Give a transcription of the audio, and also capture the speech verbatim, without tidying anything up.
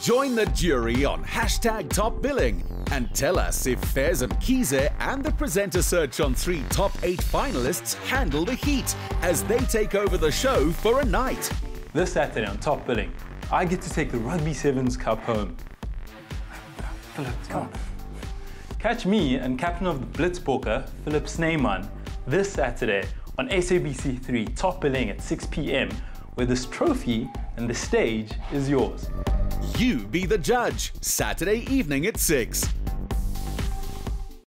Join the jury on hashtag Top Billing and tell us if Fez Mkhize and the Presenter Search on three top eight finalists handle the heat as they take over the show for a night. This Saturday on Top Billing, I get to take the Rugby Sevens Cup home. Philip, come on. Catch me and captain of the Blitzboks, Philip Snyman, this Saturday on S A B C three Top Billing at six p m, where this trophy and the stage is yours. You be the judge, Saturday evening at six.